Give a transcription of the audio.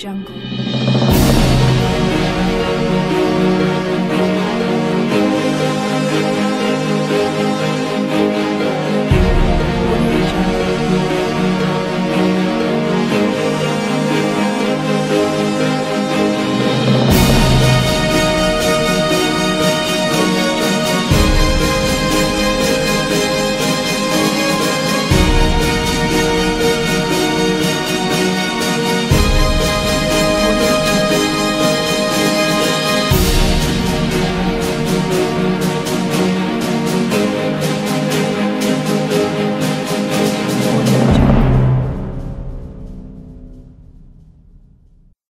jungle.